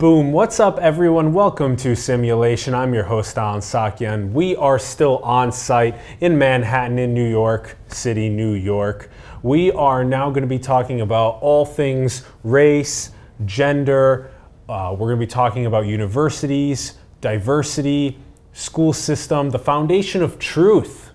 Boom, what's up everyone? Welcome to Simulation. I'm your host, Allen Saakyan. We are still on site in Manhattan in New York City, New York. We are now going to be talking about all things race, gender. We're going to be talking about universities, diversity, school system, the foundation of truth.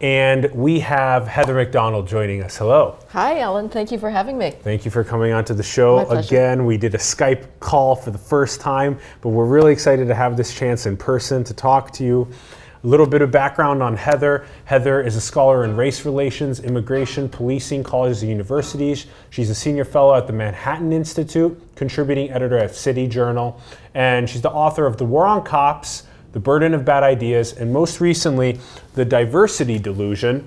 And we have Heather Mac Donald joining us. Hello. Hi, Allen. Thank you for having me. Thank you for coming onto the show again. We did a Skype call for the first time, but we're really excited to have this chance in person to talk to you. A little bit of background on Heather. Heather is a scholar in race relations, immigration, policing, colleges and universities. She's a senior fellow at the Manhattan Institute, contributing editor at City Journal, and she's the author of The War on Cops, The Burden of Bad Ideas, and most recently, The Diversity Delusion,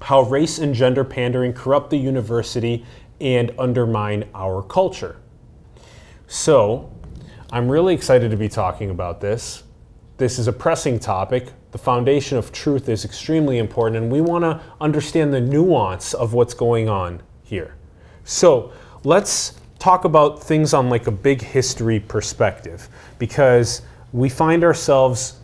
How Race and Gender Pandering Corrupt the University and Undermine Our Culture. So, I'm really excited to be talking about this. This is a pressing topic. The foundation of truth is extremely important, and we want to understand the nuance of what's going on here. So, let's talk about things on like a big history perspective, because we find ourselves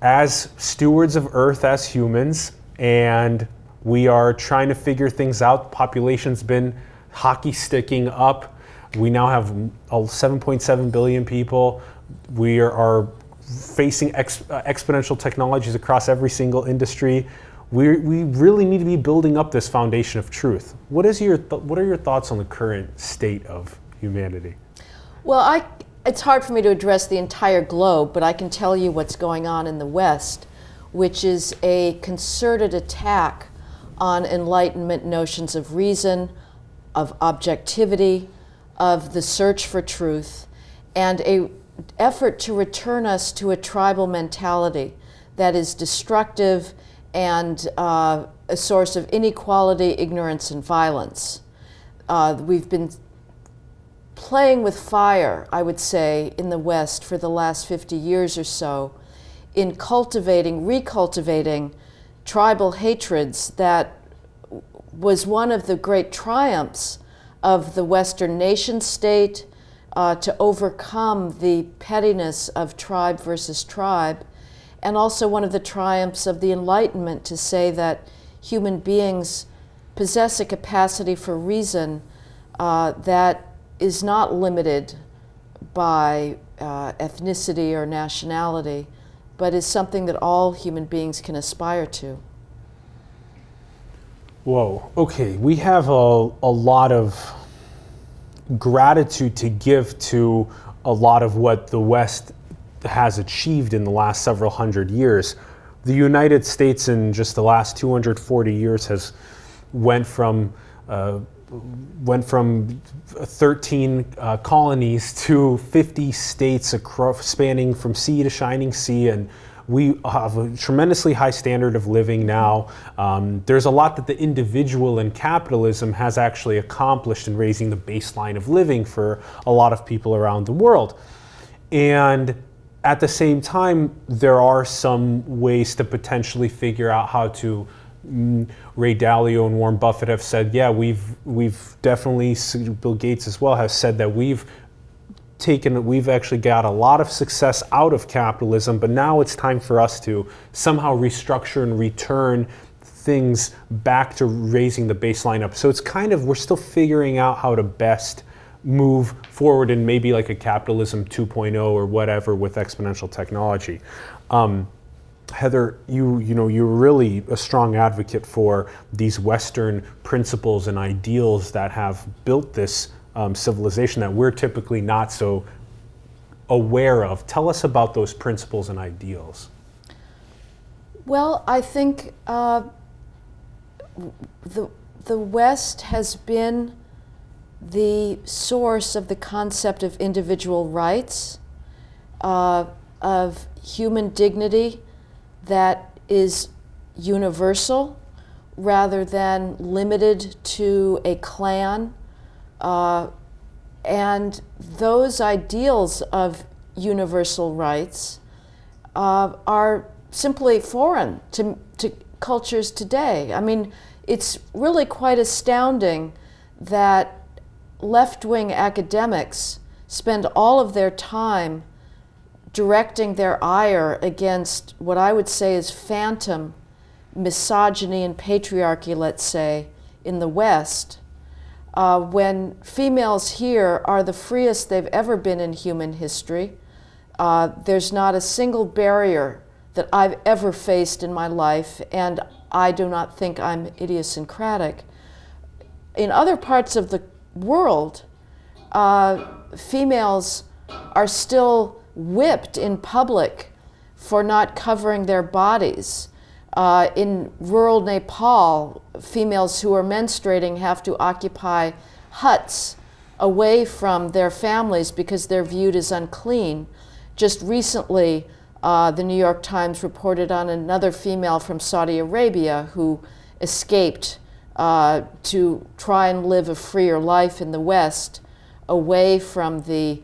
as stewards of Earth, as humans, and we are trying to figure things out. The population's been hockey sticking up. We now have 7.7 billion people. We are facing exponential technologies across every single industry. We really need to be building up this foundation of truth. What are your thoughts on the current state of humanity? Well, it's hard for me to address the entire globe, but I can tell you what's going on in the West, which is a concerted attack on Enlightenment notions of reason, of objectivity, of the search for truth, and an effort to return us to a tribal mentality that is destructive and a source of inequality, ignorance, and violence. We've been playing with fire, I would say, in the West for the last 50 years or so in recultivating tribal hatreds that was one of the great triumphs of the Western nation state to overcome the pettiness of tribe versus tribe, and also one of the triumphs of the Enlightenment to say that human beings possess a capacity for reason that is not limited by ethnicity or nationality, but is something that all human beings can aspire to. Whoa, okay, we have a lot of gratitude to give to a lot of what the West has achieved in the last several hundred years. The United States in just the last 240 years has went from 13 colonies to 50 states across, spanning from sea to shining sea, and we have a tremendously high standard of living now. There's a lot that the individual and capitalism has actually accomplished in raising the baseline of living for a lot of people around the world. And at the same time, there are some ways to potentially figure out how to. Ray Dalio and Warren Buffett have said, yeah, we've definitely, Bill Gates as well has said that we've actually got a lot of success out of capitalism, but now it's time for us to somehow restructure and return things back to raising the baseline up. So it's kind of, we're still figuring out how to best move forward in maybe like a capitalism 2.0 or whatever with exponential technology. Heather, you're really a strong advocate for these Western principles and ideals that have built this civilization that we're typically not so aware of. Tell us about those principles and ideals. Well, I think the West has been the source of the concept of individual rights, of human dignity, that is universal rather than limited to a clan. And those ideals of universal rights are simply foreign to cultures today. I mean, it's really quite astounding that left-wing academics spend all of their time directing their ire against what I would say is phantom misogyny and patriarchy, let's say, in the West, when females here are the freest they've ever been in human history. There's not a single barrier that I've ever faced in my life, and I do not think I'm idiosyncratic. In other parts of the world, females are still whipped in public for not covering their bodies. In rural Nepal, females who are menstruating have to occupy huts away from their families because they're viewed as unclean. Just recently, the New York Times reported on another female from Saudi Arabia who escaped to try and live a freer life in the West, away from the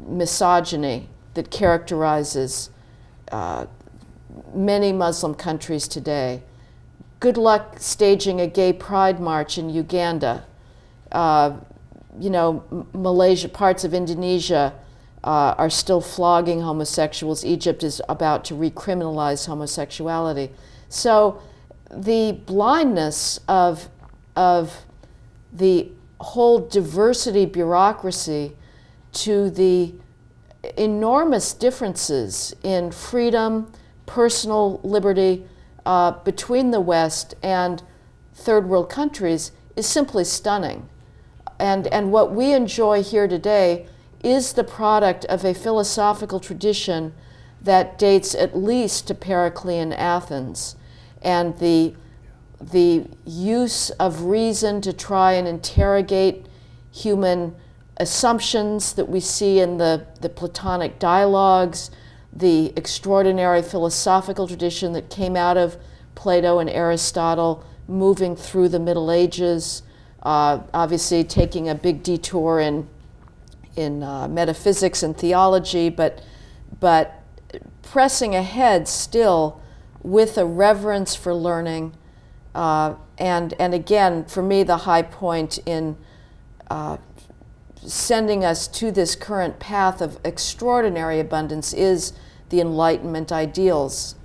misogyny that characterizes many Muslim countries today. Good luck staging a gay pride march in Uganda. You know, Malaysia, parts of Indonesia are still flogging homosexuals. Egypt is about to recriminalize homosexuality. So the blindness of the whole diversity bureaucracy to the enormous differences in freedom, personal liberty between the West and third world countries is simply stunning. And what we enjoy here today is the product of a philosophical tradition that dates at least to Periclean Athens, and the use of reason to try and interrogate human assumptions that we see in the Platonic dialogues, the extraordinary philosophical tradition that came out of Plato and Aristotle, moving through the Middle Ages, obviously taking a big detour in metaphysics and theology, but pressing ahead still with a reverence for learning. And again, for me, the high point in sending us to this current path of extraordinary abundance is the Enlightenment ideals.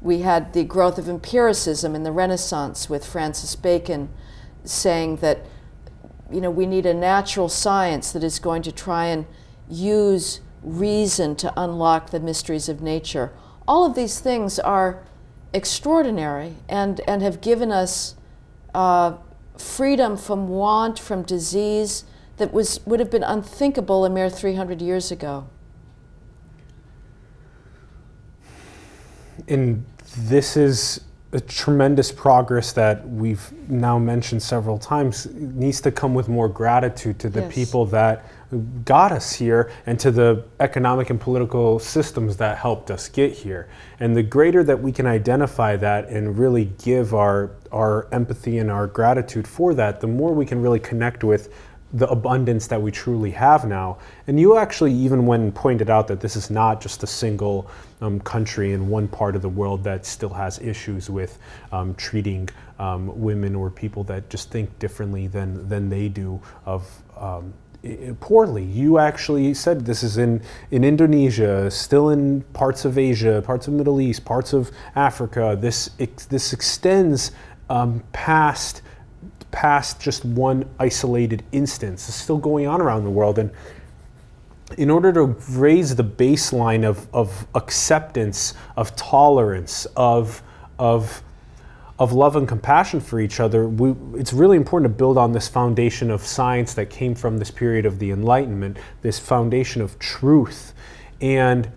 We had the growth of empiricism in the Renaissance with Francis Bacon saying that, you know, we need a natural science that is going to try and use reason to unlock the mysteries of nature. All of these things are extraordinary and have given us freedom from want, from disease, that would have been unthinkable a mere 300 years ago. And this is a tremendous progress that we've now mentioned several times. It needs to come with more gratitude to the yes. people that got us here and to the economic and political systems that helped us get here. And the greater that we can identify that and really give our empathy and our gratitude for that, the more we can really connect with the abundance that we truly have now. And you actually, even when pointed out that this is not just a single country in one part of the world that still has issues with treating women or people that just think differently than they do of poorly. You actually said this is in Indonesia, still in parts of Asia, parts of Middle East, parts of Africa. This extends past just one isolated instance. It's still going on around the world. And in order to raise the baseline of acceptance, of tolerance, of love and compassion for each other, it's really important to build on this foundation of science that came from this period of the Enlightenment, this foundation of truth. And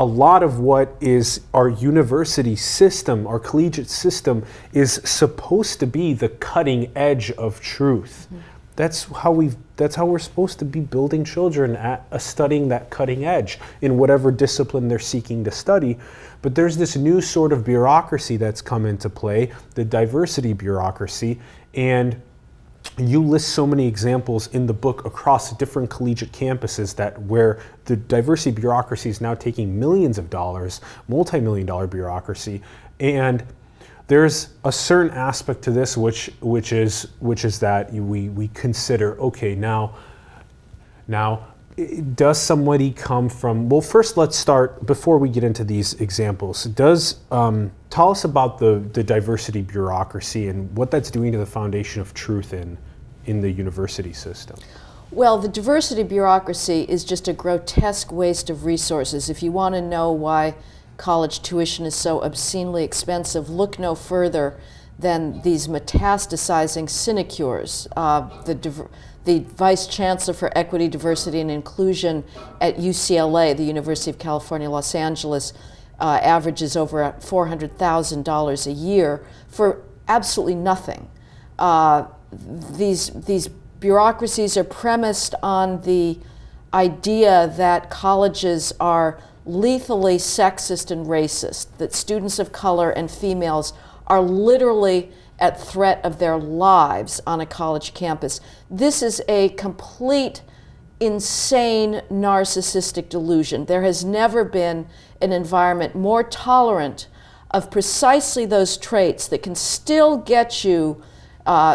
a lot of what is our university system, our collegiate system, is supposed to be the cutting edge of truth. Mm-hmm. That's how we're supposed to be building children at studying that cutting edge in whatever discipline they're seeking to study. But there's this new sort of bureaucracy that's come into play, the diversity bureaucracy, and you list so many examples in the book across different collegiate campuses that where the diversity bureaucracy is now taking millions of dollars, multi-million-dollar bureaucracy. And there's a certain aspect to this which is that we consider, okay, now Now, does somebody come from, well, first let's start, before we get into these examples, does, tell us about the diversity bureaucracy and what that's doing to the foundation of truth in the university system. Well, the diversity bureaucracy is just a grotesque waste of resources. If you want to know why college tuition is so obscenely expensive, look no further than these metastasizing sinecures. The Vice Chancellor for Equity, Diversity, and Inclusion at UCLA, the University of California, Los Angeles, averages over $400,000 a year for absolutely nothing. These bureaucracies are premised on the idea that colleges are lethally sexist and racist, that students of color and females are literally at threat of their lives on a college campus. This is a complete, insane, narcissistic delusion. There has never been an environment more tolerant of precisely those traits that can still get you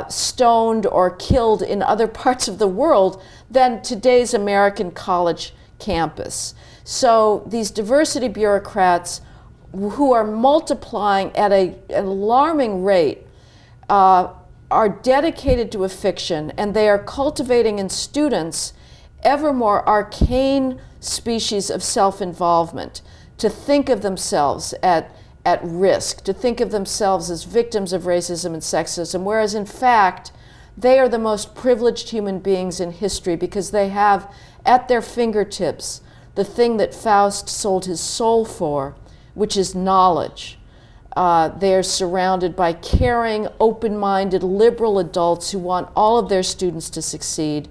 stoned or killed in other parts of the world than today's American college campus. So these diversity bureaucrats, who are multiplying at an alarming rate, are dedicated to a fiction, and they are cultivating in students ever more arcane species of self-involvement, to think of themselves at risk, to think of themselves as victims of racism and sexism, whereas in fact they are the most privileged human beings in history because they have at their fingertips the thing that Faust sold his soul for, which is knowledge. They are surrounded by caring, open-minded, liberal adults who want all of their students to succeed.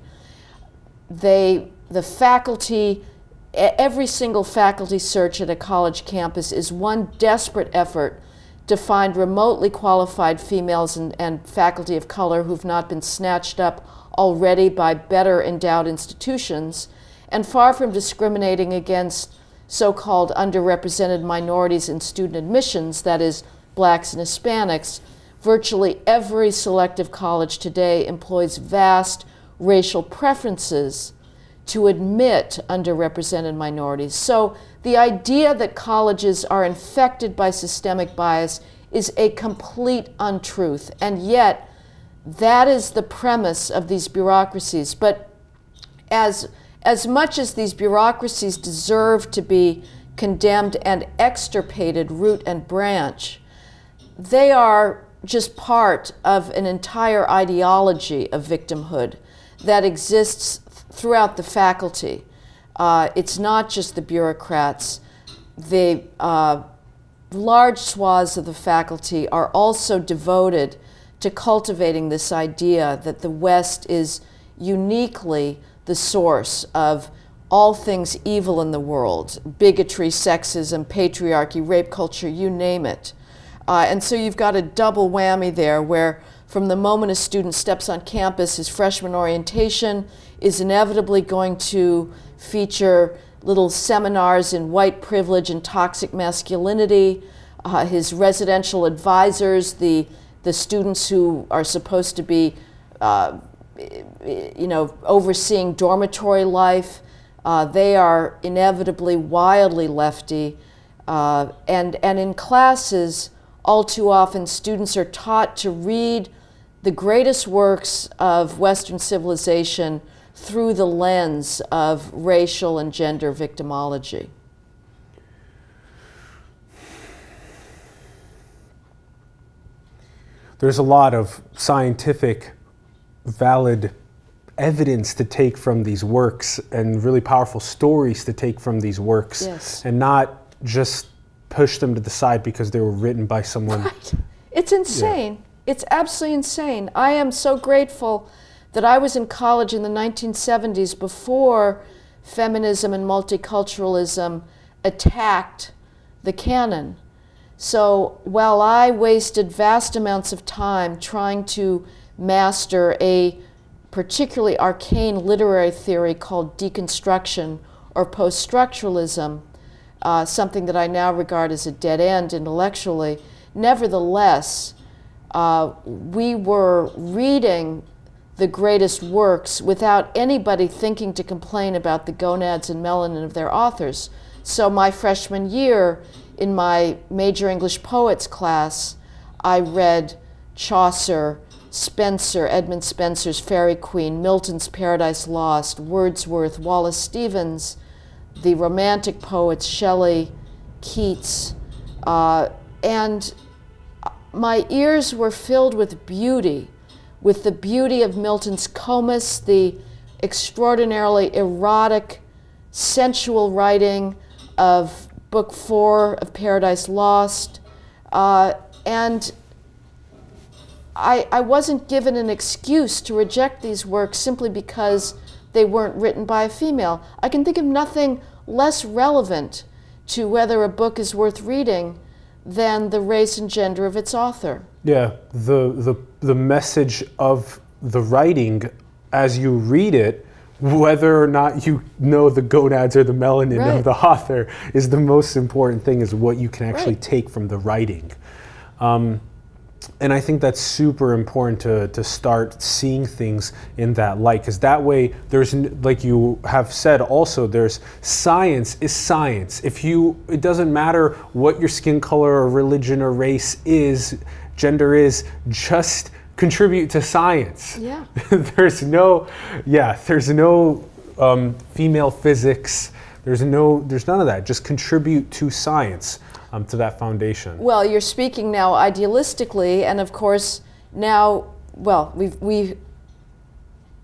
The faculty, every single faculty search at a college campus is one desperate effort to find remotely qualified females and faculty of color who've not been snatched up already by better endowed institutions, and far from discriminating against so-called underrepresented minorities in student admissions, that is, blacks and Hispanics, virtually every selective college today employs vast racial preferences to admit underrepresented minorities. So the idea that colleges are infected by systemic bias is a complete untruth, and yet that is the premise of these bureaucracies. But as much as these bureaucracies deserve to be condemned and extirpated root and branch, they are just part of an entire ideology of victimhood that exists throughout the faculty. It's not just the bureaucrats. The large swaths of the faculty are also devoted to cultivating this idea that the West is uniquely the source of all things evil in the world: bigotry, sexism, patriarchy, rape culture, you name it. And so you've got a double whammy there, where from the moment a student steps on campus, his freshman orientation is inevitably going to feature little seminars in white privilege and toxic masculinity. His residential advisors, the students who are supposed to be overseeing dormitory life, they are inevitably wildly lefty, and in classes, all too often, students are taught to read the greatest works of Western civilization through the lens of racial and gender victimology. There's a lot of scientific valid evidence to take from these works, and really powerful stories to take from these works, yes, and not just push them to the side because they were written by someone. Right. It's insane. Yeah. It's absolutely insane. I am so grateful that I was in college in the 1970s, before feminism and multiculturalism attacked the canon. So while I wasted vast amounts of time trying to master a particularly arcane literary theory called deconstruction or post-structuralism, something that I now regard as a dead end intellectually, nevertheless, we were reading the greatest works without anybody thinking to complain about the gonads and melanin of their authors. So my freshman year, in my major English poets class, I read Chaucer, Spencer, Edmund Spenser's Faerie Queene, Milton's Paradise Lost, Wordsworth, Wallace Stevens, the Romantic poets, Shelley, Keats, and my ears were filled with the beauty of Milton's Comus, the extraordinarily erotic, sensual writing of Book 4 of Paradise Lost, and I wasn't given an excuse to reject these works simply because they weren't written by a female. I can think of nothing less relevant to whether a book is worth reading than the race and gender of its author. Yeah, the message of the writing as you read it, whether or not you know the gonads or the melanin right. of the author, is the most important thing, is what you can actually right. take from the writing. And I think that's super important to start seeing things in that light, because that way there's, like you have said also, there's science is science. If you, it doesn't matter what your skin color or religion or race is, gender is, just contribute to science. Yeah. there's no female physics, there's none of that. Just contribute to science. To that foundation. Well, you're speaking now idealistically, and of course now, well, we've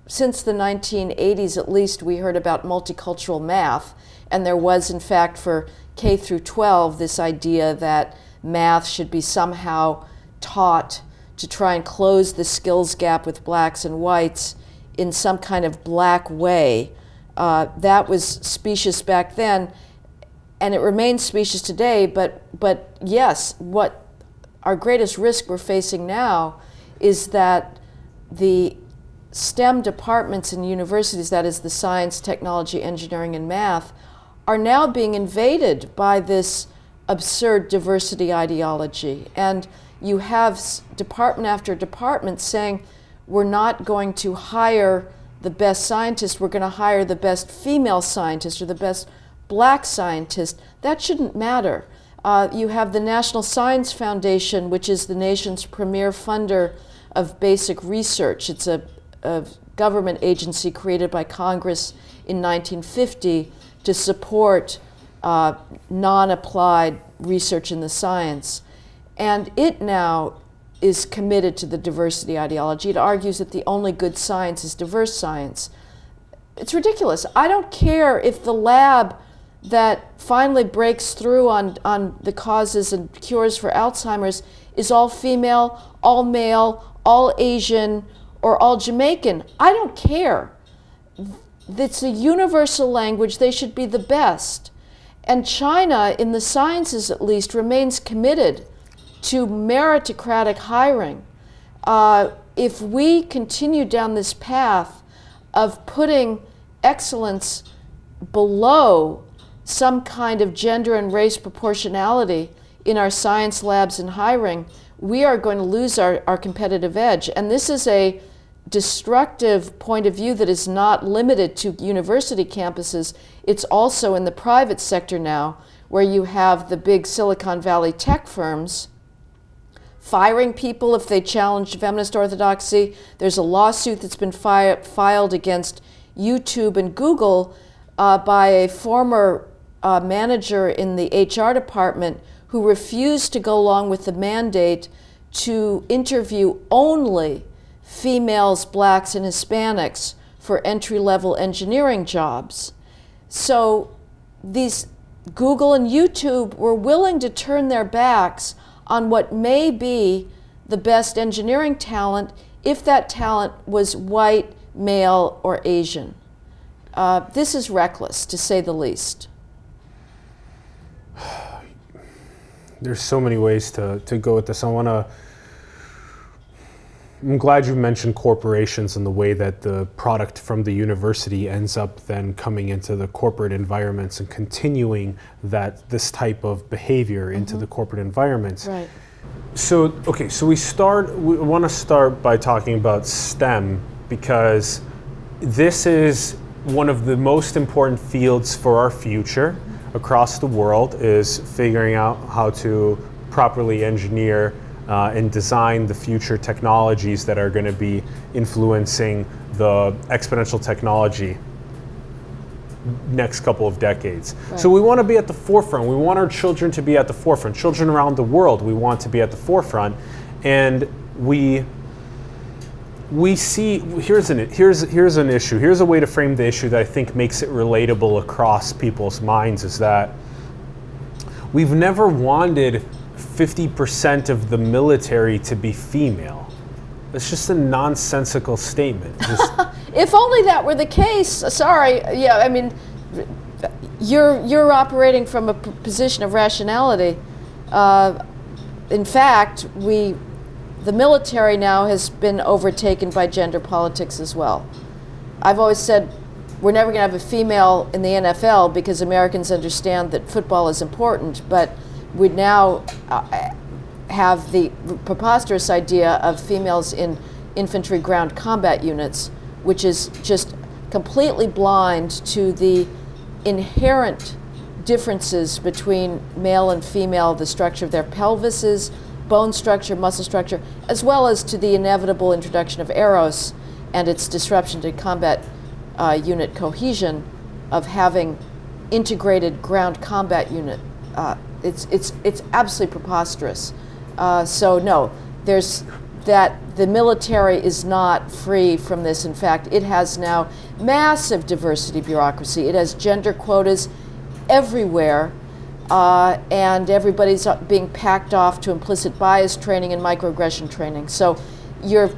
since the 1980s at least, we heard about multicultural math, and there was in fact for K through 12 this idea that math should be somehow taught to try and close the skills gap with blacks and whites in some kind of black way. That was specious back then, and it remains specious today, but yes, what our greatest risk we're facing now is that the STEM departments in universities, that is the science, technology, engineering, and math, are now being invaded by this absurd diversity ideology. And you have department after department saying, we're not going to hire the best scientists, we're going to hire the best female scientists or the best black scientist. That shouldn't matter. You have the National Science Foundation, which is the nation's premier funder of basic research. It's a government agency created by Congress in 1950 to support non-applied research in the science. And it now is committed to the diversity ideology. It argues that the only good science is diverse science. It's ridiculous. I don't care if the lab that finally breaks through on the causes and cures for Alzheimer's is all female, all male, all Asian, or all Jamaican. I don't care. It's a universal language. They should be the best. And China, in the sciences at least, remains committed to meritocratic hiring. If we continue down this path of putting excellence below some kind of gender and race proportionality in our science labs and hiring, we are going to lose our competitive edge. And this is a destructive point of view that is not limited to university campuses. It's also in the private sector now, where you have the big Silicon Valley tech firms firing people if they challenge feminist orthodoxy. There's a lawsuit that's been filed against YouTube and Google by a former manager in the HR department who refused to go along with the mandate to interview only females, blacks, and Hispanics for entry-level engineering jobs. So these Google and YouTube were willing to turn their backs on what may be the best engineering talent if that talent was white, male, or Asian. This is reckless, to say the least. There's so many ways to go with this. I'm glad you mentioned corporations and the way that the product from the university ends up then coming into the corporate environments and continuing this type of behavior into the corporate environments. Right. So, okay, so we want to start by talking about STEM because this is one of the most important fields for our future across the world, is figuring out how to properly engineer and design the future technologies that are going to be influencing the exponential technology next couple of decades. Right. So we want to be at the forefront. We want our children to be at the forefront. Children around the world, we want to be at the forefront. And we see, here's an issue. Here's a way to frame the issue that I think makes it relatable across people's minds, is that we've never wanted 50% of the military to be female. It's just a nonsensical statement. If only that were the case. Sorry, yeah, I mean, you're operating from a position of rationality. In fact, the military now has been overtaken by gender politics as well. I've always said we're never going to have a female in the NFL because Americans understand that football is important, but we now have the preposterous idea of females in infantry ground combat units, which is just completely blind to the inherent differences between male and female, the structure of their pelvises, bone structure, muscle structure, as well as to the inevitable introduction of Eros and its disruption to combat unit cohesion of having integrated ground combat unit. It's absolutely preposterous. So no, there's that the military is not free from this. In fact, it has now massive diversity bureaucracy. It has gender quotas everywhere, and everybody's being packed off to implicit bias training and microaggression training. So your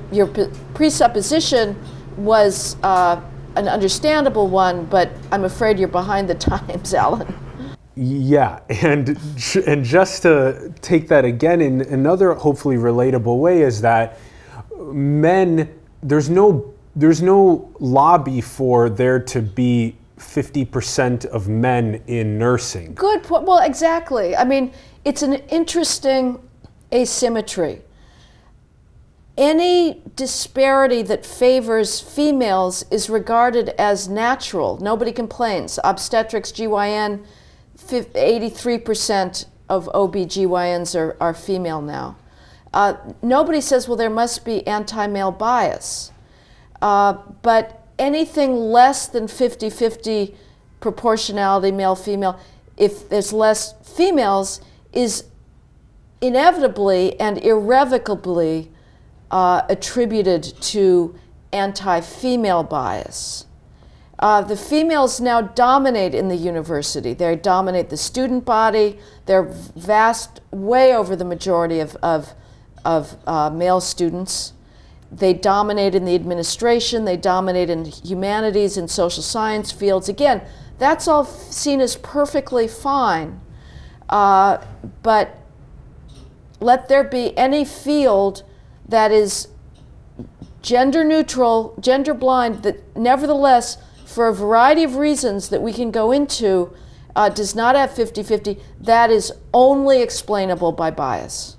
presupposition was an understandable one, but I'm afraid you're behind the times, Alan. Yeah, and just to take that again in another hopefully relatable way, is that men, there's no lobby for there to be 50% of men in nursing. Good point. Well, exactly. I mean, it's an interesting asymmetry. Any disparity that favors females is regarded as natural. Nobody complains. Obstetrics, GYN, 83% of OBGYNs are female now. Nobody says, well, there must be anti-male bias. But anything less than 50-50 proportionality, male-female, if there's less females, is inevitably and irrevocably attributed to anti-female bias. The females now dominate in the university. They dominate the student body. They're vast, way over the majority of male students. They dominate in the administration. They dominate in humanities and social science fields. Again, that's all seen as perfectly fine. But let there be any field that is gender neutral, gender blind, that nevertheless, for a variety of reasons that we can go into, does not have 50-50, that is only explainable by bias.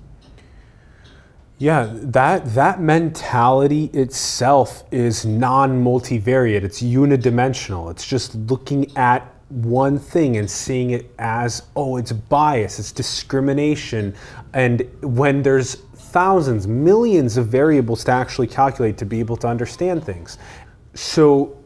Yeah, that mentality itself is non-multivariate. It's unidimensional. It's just looking at one thing and seeing it as, oh, it's bias, it's discrimination. And when there's thousands, millions of variables to actually calculate to be able to understand things. So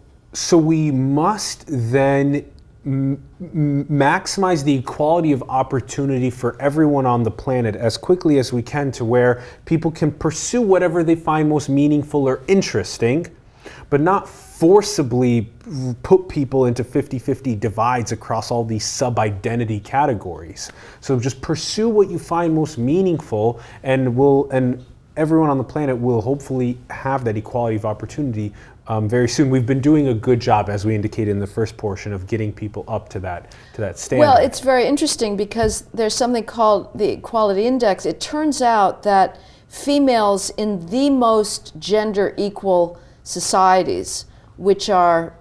we must then maximize the equality of opportunity for everyone on the planet as quickly as we can, to where people can pursue whatever they find most meaningful or interesting, but not forcibly put people into 50-50 divides across all these sub-identity categories. So just pursue what you find most meaningful, and everyone on the planet will hopefully have that equality of opportunity very soon. We've been doing a good job, as we indicated in the first portion, of getting people up to that standard. Well, it's very interesting because there's something called the Equality Index. It turns out that females in the most gender equal societies, which are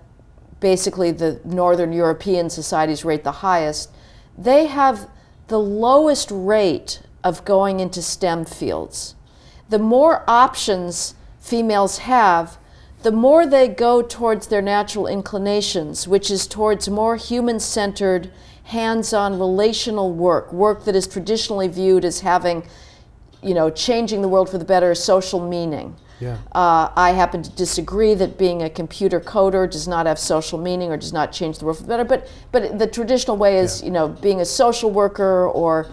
basically the Northern European societies rate the highest, they have the lowest rate of going into STEM fields. The more options females have, the more they go towards their natural inclinations, which is towards more human-centered, hands-on relational work, work that is traditionally viewed as having, you know, changing the world for the better, social meaning. Yeah. I happen to disagree that being a computer coder does not have social meaning or does not change the world for the better, but the traditional way is, yeah, you know, being a social worker or,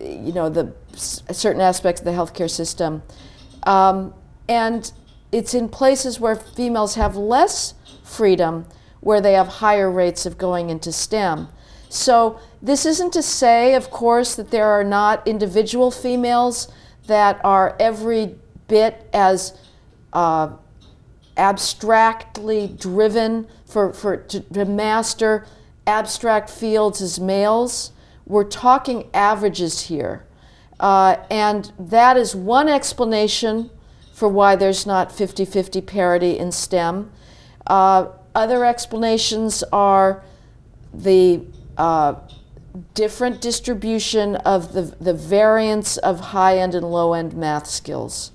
you know, the certain aspects of the healthcare system. And it's in places where females have less freedom where they have higher rates of going into STEM. So this isn't to say, of course, that there are not individual females that are every bit as abstractly driven to master abstract fields as males. We're talking averages here. And that is one explanation for why there's not 50-50 parity in STEM. Other explanations are the different distribution of the variance of high-end and low-end math skills.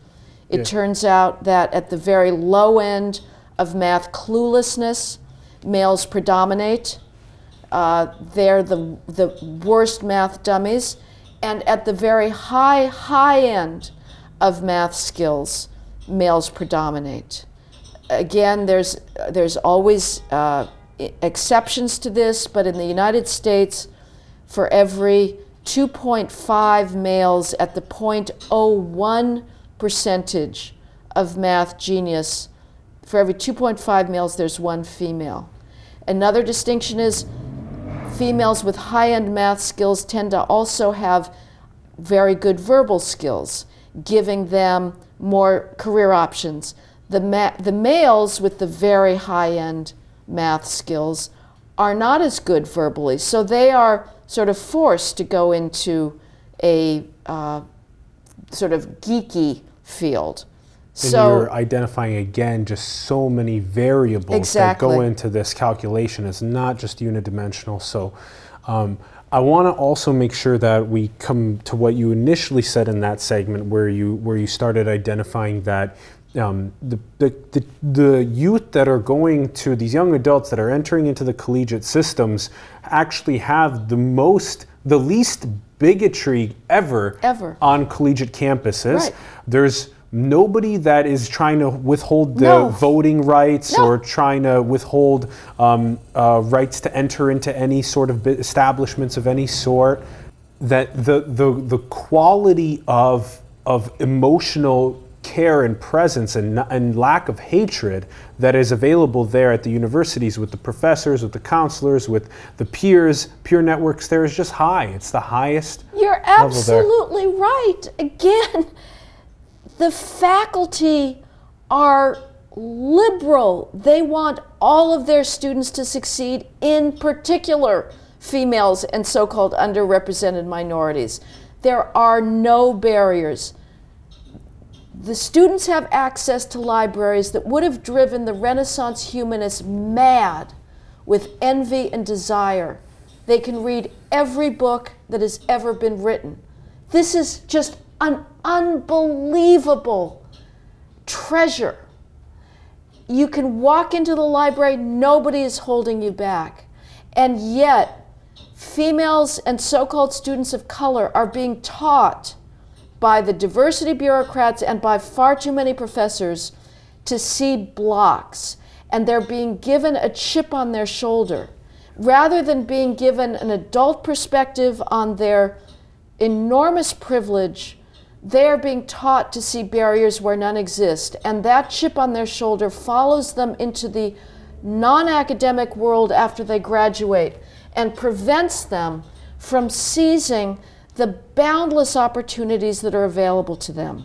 It, yeah, turns out that at the very low end of math cluelessness, males predominate. They're the worst math dummies. And at the very high end of math skills, males predominate. Again, there's always exceptions to this, but in the United States, for every 2.5 males at the 0.01% of math genius, for every 2.5 males, there's one female. Another distinction is females with high-end math skills tend to also have very good verbal skills, giving them more career options. The males with the very high-end math skills are not as good verbally, so they are sort of forced to go into a sort of geeky field. And so you're identifying, again, just so many variables, exactly, that go into this calculation. It's not just unidimensional. So I want to also make sure that we come to what you initially said in that segment where you started identifying that the youth that are going to, these young adults that are entering into the collegiate systems actually have the least bigotry ever on collegiate campuses. Right. There's nobody that is trying to withhold the, no, voting rights, no, or trying to withhold rights to enter into any sort of establishments of any sort. That the quality of emotional care and presence and lack of hatred that is available there at the universities with the professors, with the counselors, with the peers, peer networks there is just high. It's the highest level there. You're absolutely right. Again, the faculty are liberal. They want all of their students to succeed, in particular females and so-called underrepresented minorities. There are no barriers. The students have access to libraries that would have driven the Renaissance humanists mad with envy and desire. They can read every book that has ever been written. This is just an unbelievable treasure. You can walk into the library, nobody is holding you back. And yet, females and so-called students of color are being taught by the diversity bureaucrats and by far too many professors to see blocks. And they're being given a chip on their shoulder. Rather than being given an adult perspective on their enormous privilege, they're being taught to see barriers where none exist. And that chip on their shoulder follows them into the non-academic world after they graduate and prevents them from seizing the boundless opportunities that are available to them.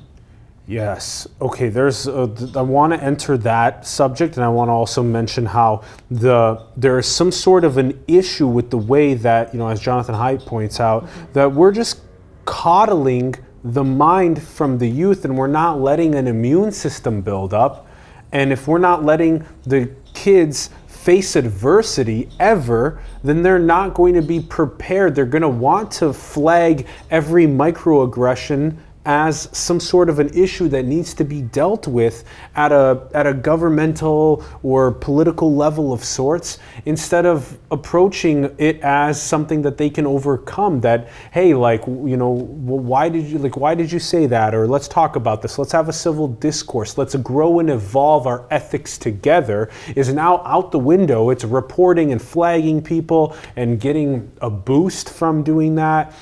Yes. Okay, there's I want to enter that subject, and I want to also mention how there is some sort of an issue with the way that, you know, as Jonathan Haidt points out, mm-hmm, that we're just coddling the mind from the youth, and we're not letting an immune system build up. And if we're not letting the kids face adversity ever, then they're not going to be prepared. They're going to want to flag every microaggression as some sort of an issue that needs to be dealt with at a governmental or political level of sorts, instead of approaching it as something that they can overcome. That, hey, like, you know, well, why did you say that? Or let's talk about this. Let's have a civil discourse. Let's grow and evolve our ethics together. Is now out the window. It's reporting and flagging people and getting a boost from doing that,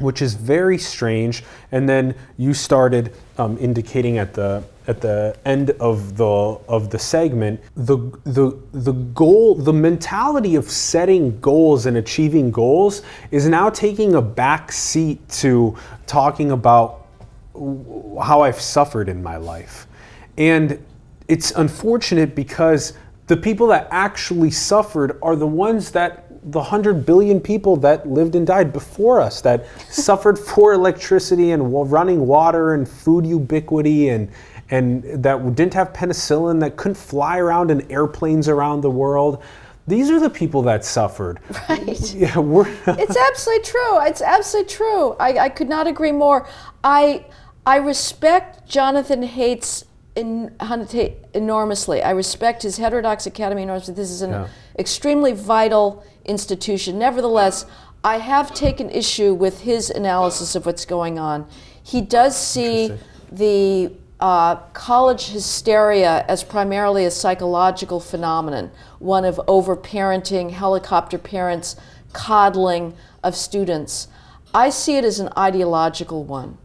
which is very strange. And then you started indicating at the end of the segment, the goal, the mentality of setting goals and achieving goals is now taking a back seat to talking about how I've suffered in my life. And it's unfortunate because the people that actually suffered are the ones that the 100 billion people that lived and died before us, that suffered for electricity and running water and food ubiquity, and that didn't have penicillin, that couldn't fly around in airplanes around the world. These are the people that suffered. Right. Yeah, it's absolutely true. It's absolutely true. I could not agree more. I respect Jonathan Haidt's enormously. I respect his Heterodox Academy enormously. This is an extremely vital institution. Nevertheless, I have taken issue with his analysis of what's going on. He does see the college hysteria as primarily a psychological phenomenon, one of overparenting, helicopter parents, coddling of students. I see it as an ideological one.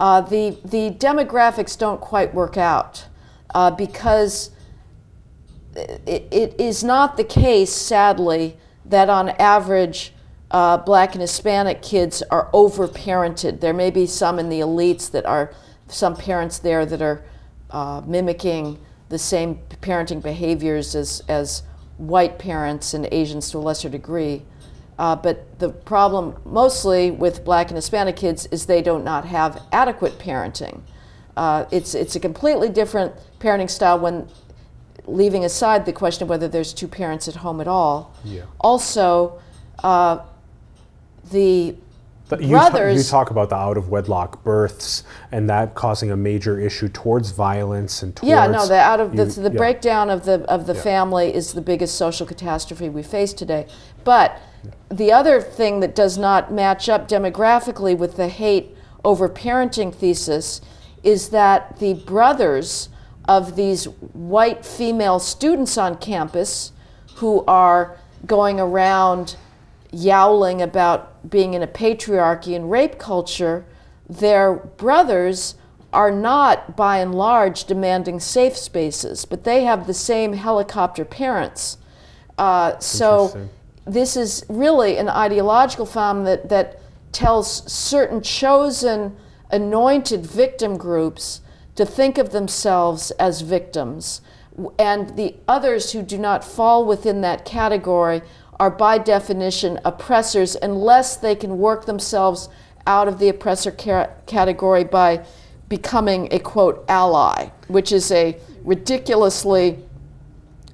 The demographics don't quite work out because it is not the case, sadly, that on average Black and Hispanic kids are overparented. There may be some in the elites that are, some parents there that are mimicking the same parenting behaviors as white parents and Asians to a lesser degree. But the problem mostly with Black and Hispanic kids is they do not have adequate parenting. It's a completely different parenting style when leaving aside the question of whether there's two parents at home at all. Yeah. Also, you talk about the out-of-wedlock births and that causing a major issue towards violence and towards... Yeah, no, the breakdown of the family is the biggest social catastrophe we face today. But the other thing that does not match up demographically with the hate over parenting thesis is that the brothers of these white female students on campus who are going around yowling about being in a patriarchy and rape culture, their brothers are not, by and large, demanding safe spaces, but they have the same helicopter parents. So this is really an ideological phenomenon that tells certain chosen, anointed victim groups to think of themselves as victims, and the others who do not fall within that category are by definition oppressors unless they can work themselves out of the oppressor category by becoming a, quote, ally, which is a ridiculously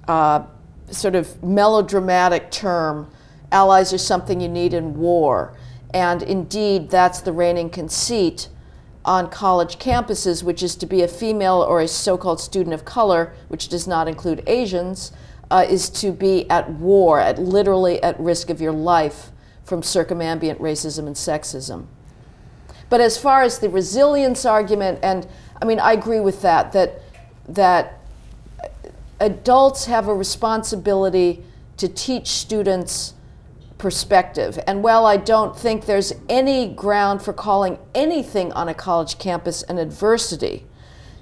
sort of melodramatic term. Allies are something you need in war. And indeed, that's the reigning conceit on college campuses, which is to be a female or a so-called student of color, which does not include Asians, is to be at war, literally at risk of your life from circumambient racism and sexism. But as far as the resilience argument, and I mean, I agree with that adults have a responsibility to teach students perspective. And while I don't think there's any ground for calling anything on a college campus an adversity,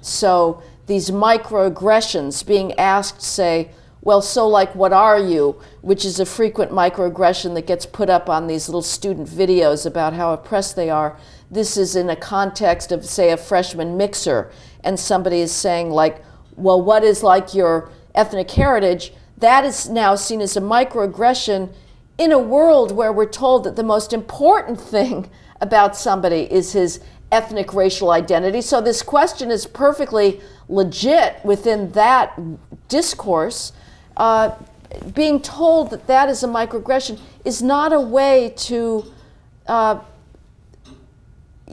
so these microaggressions being asked, say, well, so like, what are you? Which is a frequent microaggression that gets put up on these little student videos about how oppressed they are. This is in a context of, say, a freshman mixer, and somebody is saying, like, well, what is like your ethnic heritage? That is now seen as a microaggression in a world where we're told that the most important thing about somebody is his ethnic racial identity. So this question is perfectly legit within that discourse. Being told that that is a microaggression is not a way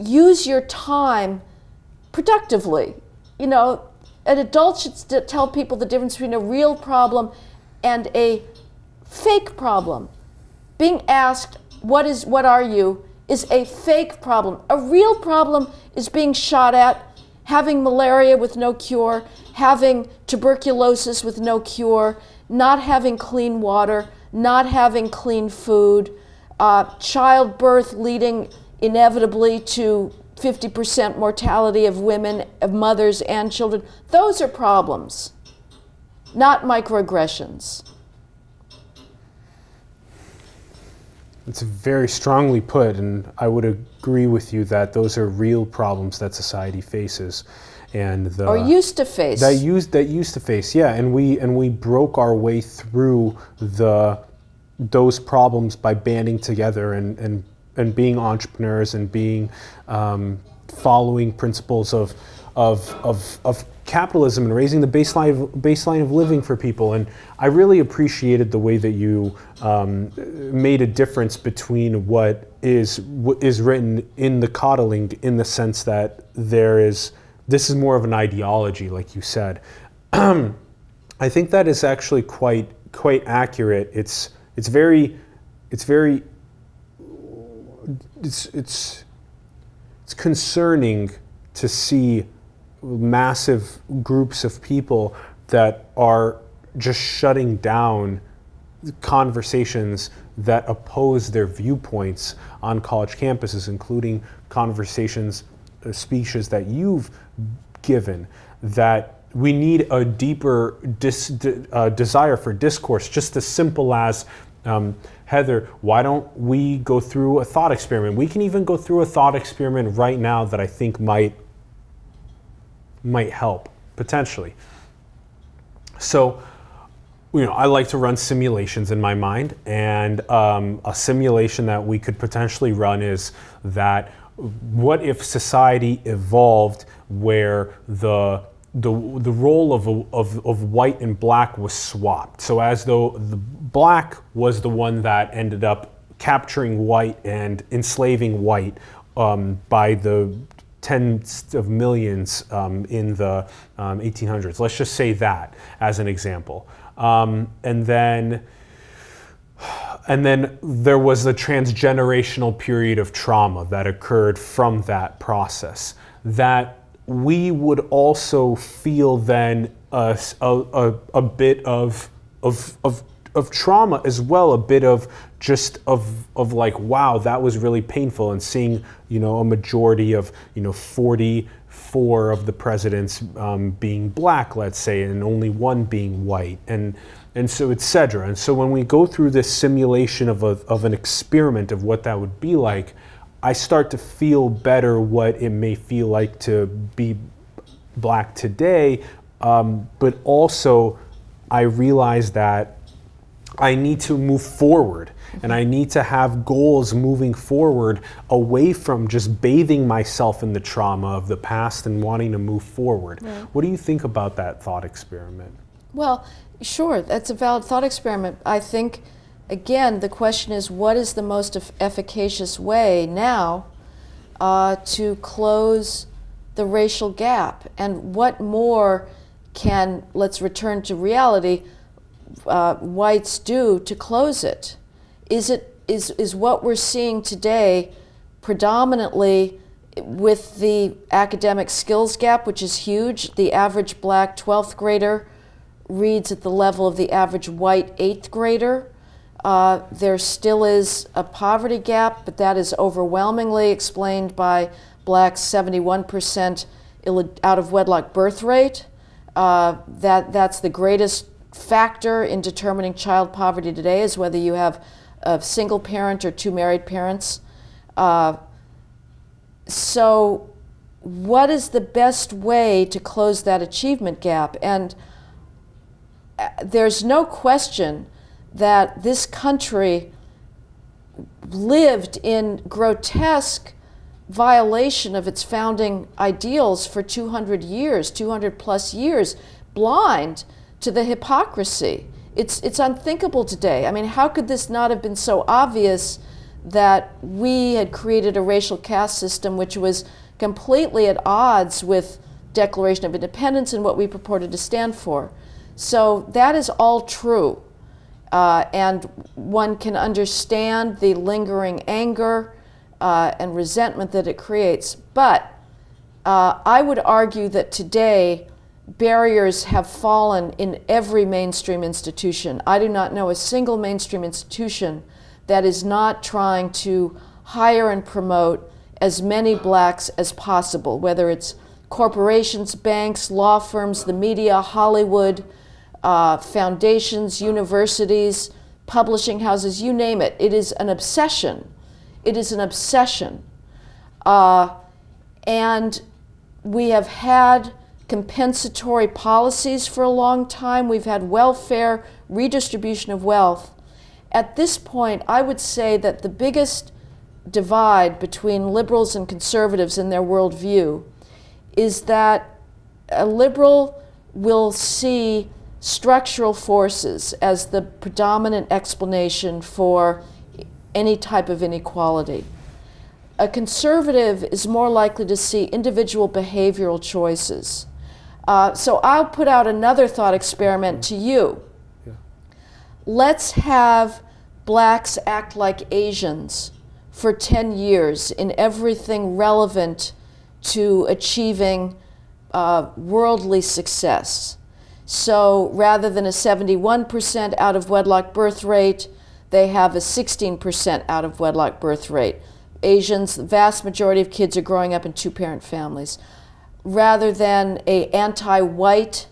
use your time productively. You know, an adult should tell people the difference between a real problem and a fake problem. Being asked, what are you, is a fake problem. A real problem is being shot at, having malaria with no cure, having tuberculosis with no cure, not having clean water, not having clean food, childbirth leading inevitably to 50% mortality of women, of mothers and children. Those are problems, not microaggressions. It's very strongly put, and I would agree with you that those are real problems that society faces, and or used to face. That used to face, yeah. And we broke our way through those problems by banding together and being entrepreneurs and being following principles of capitalism and raising the baseline of living for people. And I really appreciated the way that you made a difference between what is written in the coddling, in the sense that this is more of an ideology, like you said. I think that is actually quite accurate. It's concerning to see massive groups of people that are just shutting down conversations that oppose their viewpoints on college campuses, including conversations, speeches that you've given, that we need a deeper desire for discourse, just as simple as Heather, why don't we go through a thought experiment? We can even go through a thought experiment right now that I think might help, potentially. So, you know, I like to run simulations in my mind, and a simulation that we could potentially run is that what if society evolved where the role of white and black was swapped? So as though the black was the one that ended up capturing white and enslaving white by the tens of millions in the 1800s. Let's just say that as an example. And then there was the transgenerational period of trauma that occurred from that process, that we would also feel then a bit of trauma as well, a bit of just of like, wow, that was really painful. And seeing, you know, a majority of, you know, 44 of the presidents being black, let's say, and only one being white, and so etc. And so when we go through this simulation of an experiment of what that would be like, I start to feel better what it may feel like to be black today, but also I realize that I need to move forward, and I need to have goals moving forward away from just bathing myself in the trauma of the past and wanting to move forward. Right. What do you think about that thought experiment? Well, sure, that's a valid thought experiment. I think, again, the question is, what is the most efficacious way now to close the racial gap? And what more can, let's return to reality, whites do to close it? Is what we're seeing today predominantly with the academic skills gap, which is huge? The average black 12th grader reads at the level of the average white 8th grader. There still is a poverty gap, but that is overwhelmingly explained by blacks' 71% out-of-wedlock birth rate. That's the greatest factor in determining child poverty today, is whether you have a single parent or two married parents. So what is the best way to close that achievement gap? And there's no question that this country lived in grotesque violation of its founding ideals for 200 years, 200 plus years, blind to the hypocrisy. It's unthinkable today. I mean, how could this not have been so obvious that we had created a racial caste system which was completely at odds with Declaration of Independence and what we purported to stand for. So that is all true. And one can understand the lingering anger and resentment that it creates. But I would argue that today barriers have fallen in every mainstream institution. I do not know a single mainstream institution that is not trying to hire and promote as many blacks as possible, whether it's corporations, banks, law firms, the media, Hollywood, foundations, universities, publishing houses, you name it. It is an obsession. It is an obsession. And we have had compensatory policies for a long time. We've had welfare, redistribution of wealth. At this point, I would say that the biggest divide between liberals and conservatives in their worldview is that a liberal will see structural forces as the predominant explanation for any type of inequality. A conservative is more likely to see individual behavioral choices. So I'll put out another thought experiment to you. Yeah. Let's have blacks act like Asians for 10 years in everything relevant to achieving worldly success. So rather than a 71% out of wedlock birth rate, they have a 16% out of wedlock birth rate. Asians, the vast majority of kids are growing up in two-parent families. Rather than a anti-white,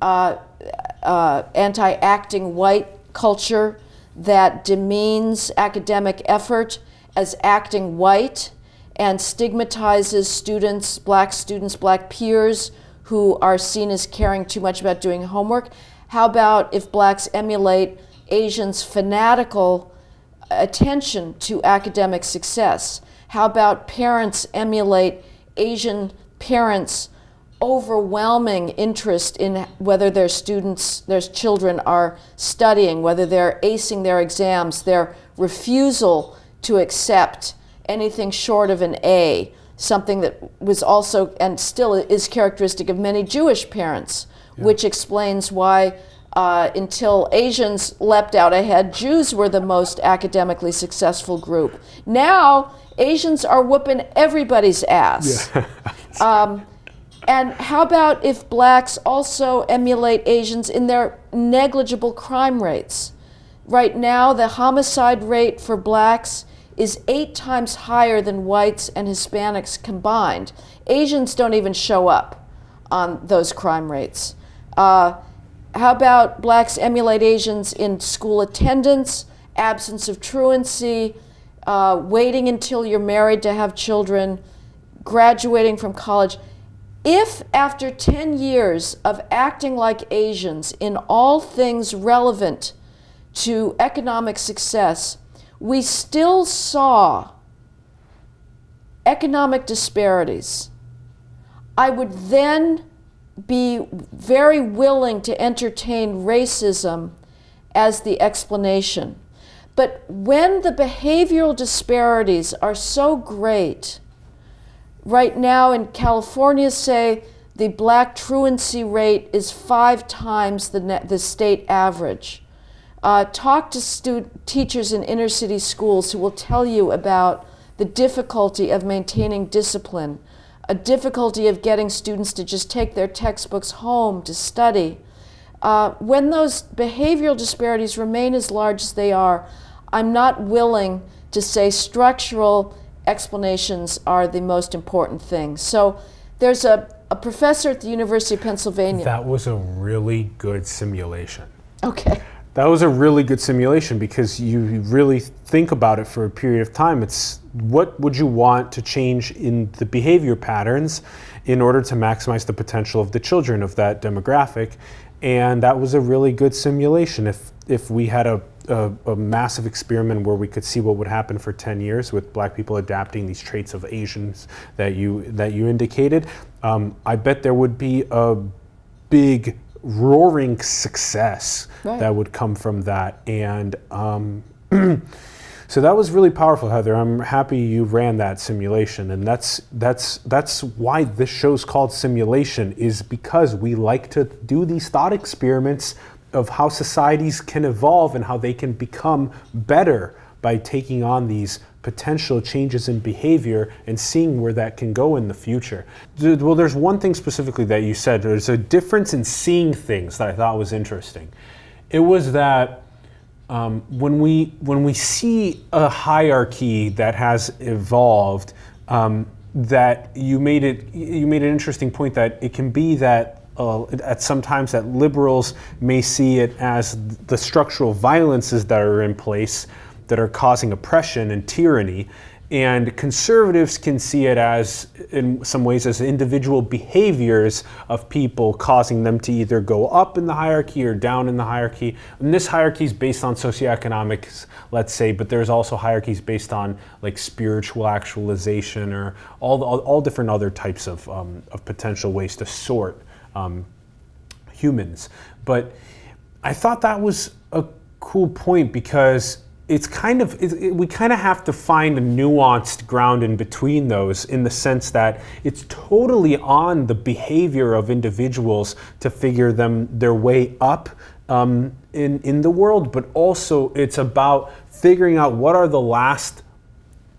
anti-acting white culture that demeans academic effort as acting white and stigmatizes students, black peers who are seen as caring too much about doing homework. How about if blacks emulate Asians' fanatical attention to academic success? How about parents emulate Asian parents' overwhelming interest in whether their students, their children are studying, whether they're acing their exams, their refusal to accept anything short of an A, something that was also and still is characteristic of many Jewish parents, yeah. Which explains why until Asians leapt out ahead, Jews were the most academically successful group. Now, Asians are whooping everybody's ass. Yeah. And how about if blacks also emulate Asians in their negligible crime rates? Right now, the homicide rate for blacks is 8 times higher than whites and Hispanics combined. Asians don't even show up on those crime rates. How about blacks emulate Asians in school attendance, absence of truancy, waiting until you're married to have children, graduating from college? If after 10 years of acting like Asians in all things relevant to economic success, we still saw economic disparities, I would then be very willing to entertain racism as the explanation. But when the behavioral disparities are so great, right now in California, say, the black truancy rate is 5 times the state average. Talk to teachers in inner city schools who will tell you about the difficulty of maintaining discipline, a difficulty of getting students to just take their textbooks home to study. When those behavioral disparities remain as large as they are, I'm not willing to say structural explanations are the most important thing. So there's a professor at the University of Pennsylvania. That was a really good simulation. Okay. That was a really good simulation because you really think about it for a period of time. It's what would you want to change in the behavior patterns in order to maximize the potential of the children of that demographic? And that was a really good simulation. If we had a massive experiment where we could see what would happen for 10 years with black people adapting these traits of Asians that you indicated, I bet there would be a big roaring success, right, that would come from that. And So that was really powerful, Heather. I'm happy you ran that simulation, and that's why this show's called Simulation, is because we like to do these thought experiments of how societies can evolve and how they can become better by taking on these potential changes in behavior and seeing where that can go in the future. Well, there's one thing specifically that you said. There's a difference in seeing things that I thought was interesting. It was that when we see a hierarchy that has evolved, that you made an interesting point that it can be that at sometimes that liberals may see it as the structural violences that are in place that are causing oppression and tyranny, and conservatives can see it as, in some ways, as individual behaviors of people causing them to either go up in the hierarchy or down in the hierarchy. And this hierarchy is based on socioeconomics, let's say, but there's also hierarchies based on like spiritual actualization or all different other types of potential ways to sort humans. But I thought that was a cool point, because it's kind of, we kind of have to find a nuanced ground in between those, in the sense that it's totally on the behavior of individuals to figure their way up in the world, but also it's about figuring out what are the last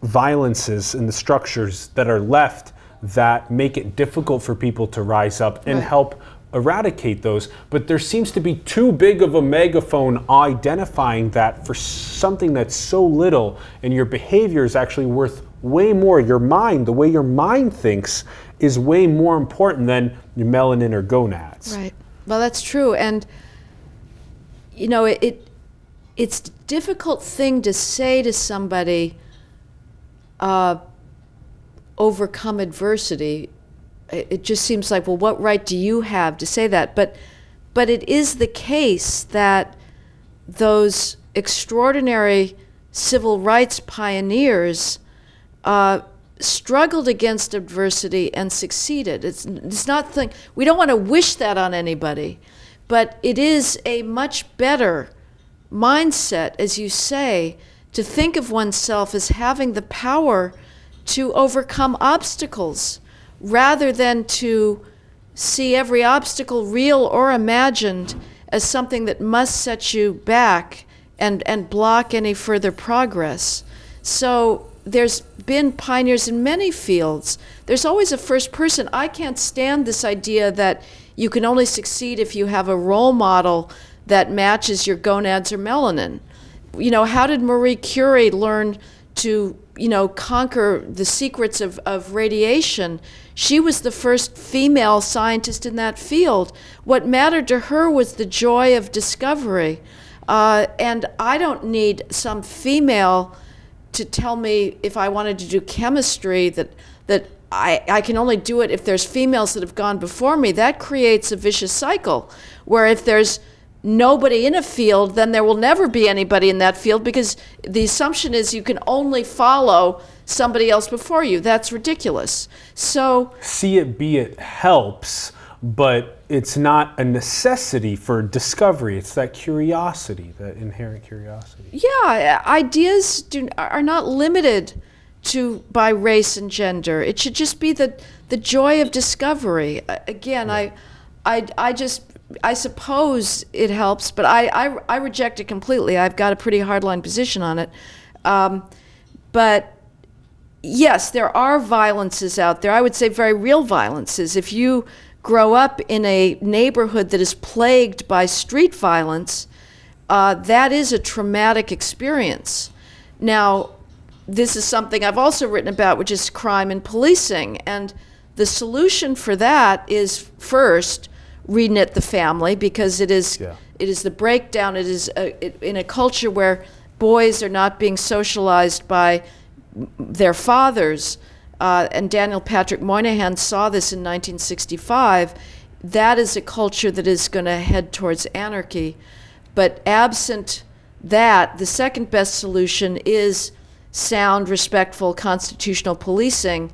violences in the structures that are left that make it difficult for people to rise up and help eradicate those. But there seems to be too big of a megaphone identifying that for something that's so little, and your behavior is actually worth way more. Your mind, the way your mind thinks, is way more important than your melanin or gonads. Right. Well, that's true. And you know, it's a difficult thing to say to somebody, overcome adversity. It just seems like, well, what right do you have to say that? But it is the case that those extraordinary civil rights pioneers struggled against adversity and succeeded. It's not thing, we don't want to wish that on anybody, but it is a much better mindset, as you say, to think of oneself as having the power to overcome obstacles, rather than to see every obstacle, real or imagined, as something that must set you back and block any further progress. So there's been pioneers in many fields. There's always a first person. I can't stand this idea that you can only succeed if you have a role model that matches your gonads or melanin. You know, how did Marie Curie learn to, you know, conquer the secrets of radiation? She was the first female scientist in that field. What mattered to her was the joy of discovery. And I don't need some female to tell me if I wanted to do chemistry that I can only do it if there's females that have gone before me. That creates a vicious cycle where if there's nobody in a field, then there will never be anybody in that field, because the assumption is you can only follow somebody else before you. That's ridiculous. So see it, be it helps, but it's not a necessity for discovery. It's that curiosity, that inherent curiosity. Yeah, ideas are not limited to by race and gender. It should just be the joy of discovery. Again, yeah. I suppose it helps, but I reject it completely. I've got a pretty hardline position on it. But yes, there are violences out there. I would say very real violences. If you grow up in a neighborhood that is plagued by street violence, that is a traumatic experience. Now, this is something I've also written about, which is crime and policing. And the solution for that is, first, reknit the family, because it is, yeah, it is the breakdown. It is in a culture where boys are not being socialized by their fathers, and Daniel Patrick Moynihan saw this in 1965. That is a culture that is going to head towards anarchy. But absent that, the second best solution is sound, respectful, constitutional policing.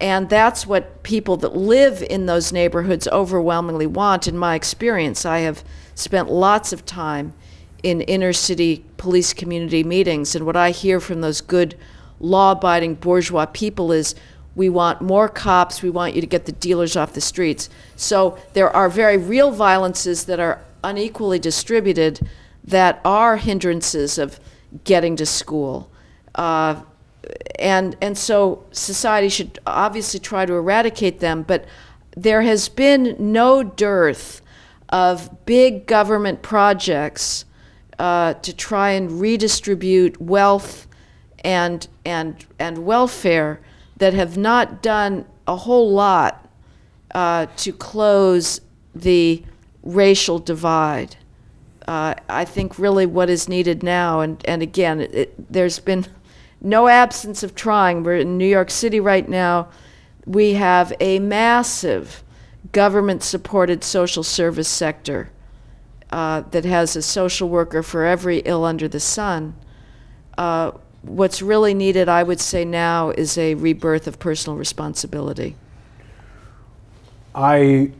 And that's what people that live in those neighborhoods overwhelmingly want, in my experience. I have spent lots of time in inner city police community meetings. And what I hear from those good law-abiding bourgeois people is, we want more cops, we want you to get the dealers off the streets. So there are very real violences that are unequally distributed that are hindrances of getting to school. And so society should obviously try to eradicate them, but there has been no dearth of big government projects to try and redistribute wealth and welfare that have not done a whole lot to close the racial divide. I think really what is needed now, and again, there's been no absence of trying. We're in New York City right now. We have a massive government-supported social service sector that has a social worker for every ill under the sun. What's really needed, I would say now, is a rebirth of personal responsibility. I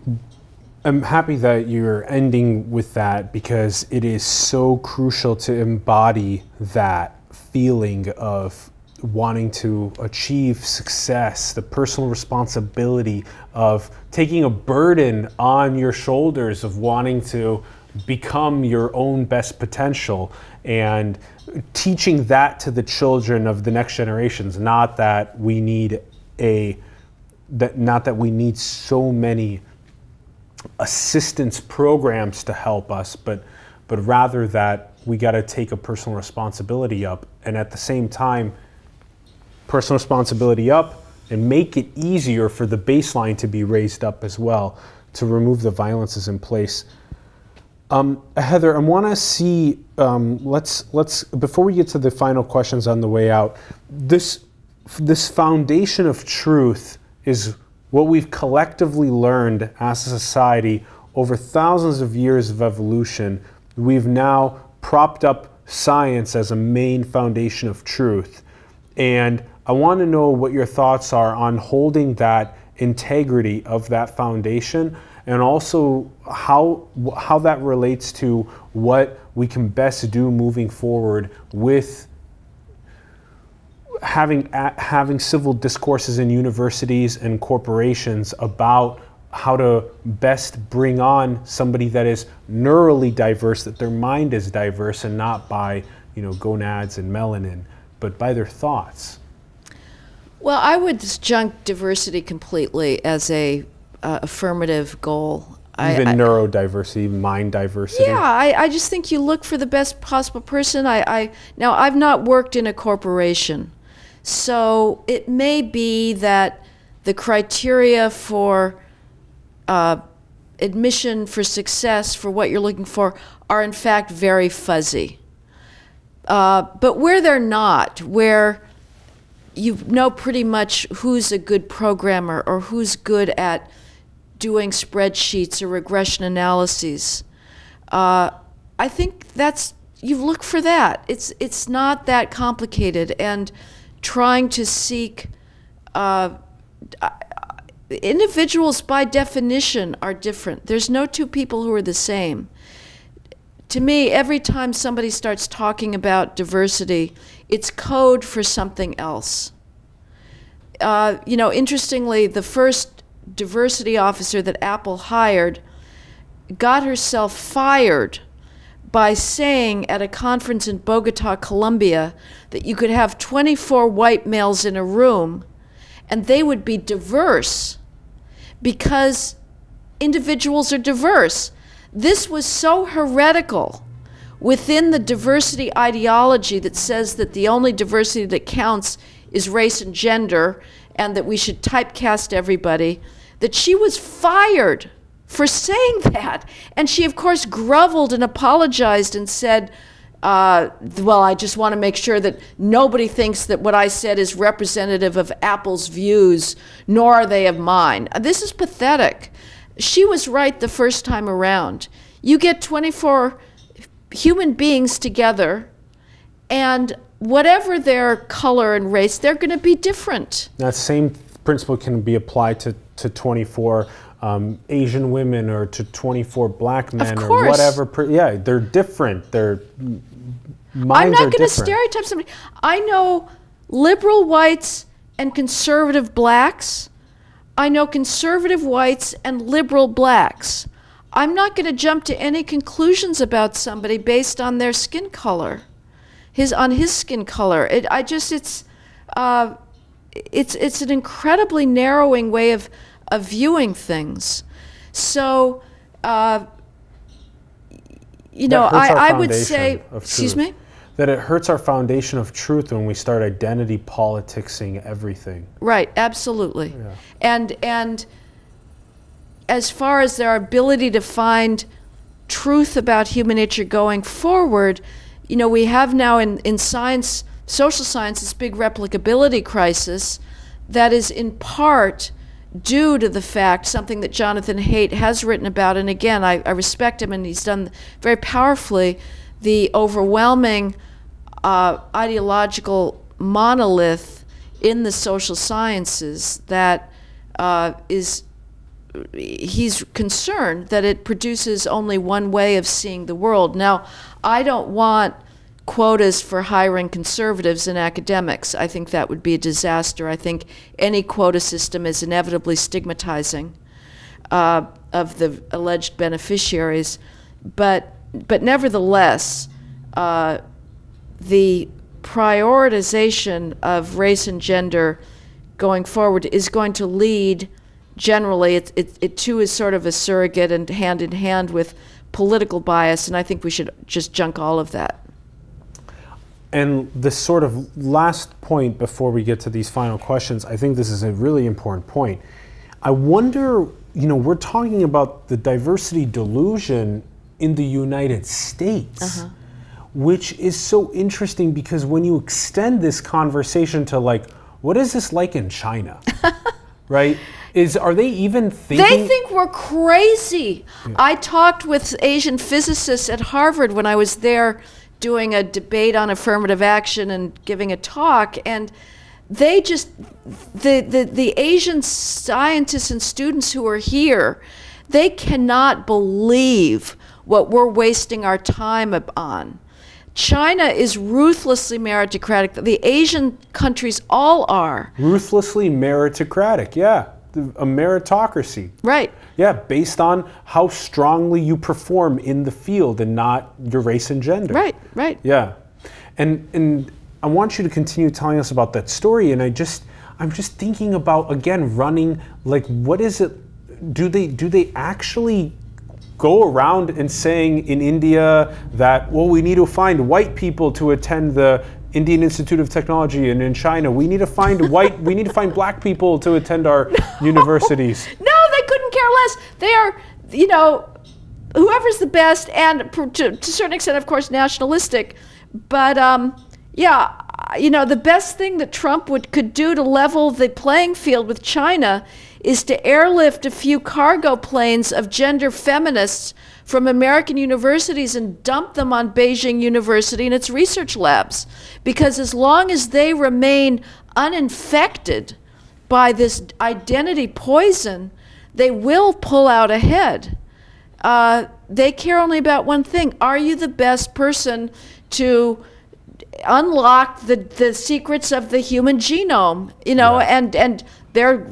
am happy that you're ending with that, because it is so crucial to embody that feeling of wanting to achieve success, the personal responsibility of taking a burden on your shoulders, of wanting to become your own best potential, and teaching that to the children of the next generations. Not that we need not that we need so many assistance programs to help us, but rather that we got to take a personal responsibility up, and at the same time, personal responsibility up, and make it easier for the baseline to be raised up as well, to remove the violences in place. Heather, I want to see, let's before we get to the final questions on the way out, this foundation of truth is what we've collectively learned as a society over thousands of years of evolution. We've now propped up science as a main foundation of truth, and I want to know what your thoughts are on holding that integrity of that foundation, and also how that relates to what we can best do moving forward with having civil discourses in universities and corporations about how to best bring on somebody that is neurally diverse, that their mind is diverse, and not by, you know, gonads and melanin, but by their thoughts. Well, I would disjunct diversity completely as a affirmative goal. Even neurodiversity, mind diversity. Yeah, I just think you look for the best possible person. Now, I've not worked in a corporation, so it may be that the criteria for admission, for success, for what you're looking for, are in fact very fuzzy. But where they're not, where you know pretty much who's a good programmer or who's good at doing spreadsheets or regression analyses, I think that's, you look for that. It's not that complicated, and trying to seek, individuals by definition are different. There's no two people who are the same. To me, every time somebody starts talking about diversity, it's code for something else. You know, interestingly, the first diversity officer that Apple hired got herself fired by saying at a conference in Bogota, Colombia, that you could have 24 white males in a room and they would be diverse because individuals are diverse. This was so heretical within the diversity ideology that says that the only diversity that counts is race and gender, and that we should typecast everybody, that she was fired for saying that. And she, of course, groveled and apologized and said, well, I just want to make sure that nobody thinks that what I said is representative of Apple's views, nor are they of mine. This is pathetic. She was right the first time around. You get 24 human beings together, and whatever their color and race, they're going to be different. That same principle can be applied to 24 Asian women or to 24 black men or whatever. Yeah, they're different. Their minds are different. I'm not going to stereotype somebody. I know liberal whites and conservative blacks. I know conservative whites and liberal blacks. I'm not going to jump to any conclusions about somebody based on their skin color, on his skin color. It's an incredibly narrowing way of viewing things. So, you know, I would say, excuse me? That it hurts our foundation of truth when we start identity politicsing everything. Right, absolutely. Yeah. And as far as their ability to find truth about human nature going forward, you know, we have now in science, social science, this big replicability crisis that is in part due to the fact, something that Jonathan Haidt has written about, and again, I respect him and he's done very powerfully, the overwhelming ideological monolith in the social sciences that he's concerned that it produces only one way of seeing the world. Now, I don't want quotas for hiring conservatives in academics. I think that would be a disaster. I think any quota system is inevitably stigmatizing of the alleged beneficiaries. But nevertheless, the prioritization of race and gender going forward is going to lead, generally, it too is sort of a surrogate and hand in hand with political bias, and I think we should just junk all of that. And this sort of last point before we get to these final questions, I think this is a really important point. I wonder, you know, we're talking about the diversity delusion in the United States, which is so interesting because when you extend this conversation to like, what is this like in China, right? Are they even thinking? They think we're crazy. Yeah. I talked with Asian physicists at Harvard when I was there doing a debate on affirmative action and giving a talk, and they just, the Asian scientists and students who are here, they cannot believe what we're wasting our time on. China is ruthlessly meritocratic. The Asian countries all are. Ruthlessly meritocratic, yeah. A meritocracy. Right. Yeah, based on how strongly you perform in the field and not your race and gender. Right, right. Yeah. And I want you to continue telling us about that story, and I'm just thinking about, again, running, like, what is it, do they actually go around and saying in India that, well, we need to find white people to attend the Indian Institute of Technology, and in China, we need to find we need to find black people to attend our universities. No, they couldn't care less. They are, you know, whoever's the best, and to a certain extent, of course, nationalistic. But yeah, you know, the best thing that Trump could do to level the playing field with China is to airlift a few cargo planes of gender feminists from American universities and dump them on Beijing University and its research labs. Because as long as they remain uninfected by this identity poison, they will pull out ahead. They care only about one thing. Are you the best person to unlock the secrets of the human genome? You know, yeah. And they're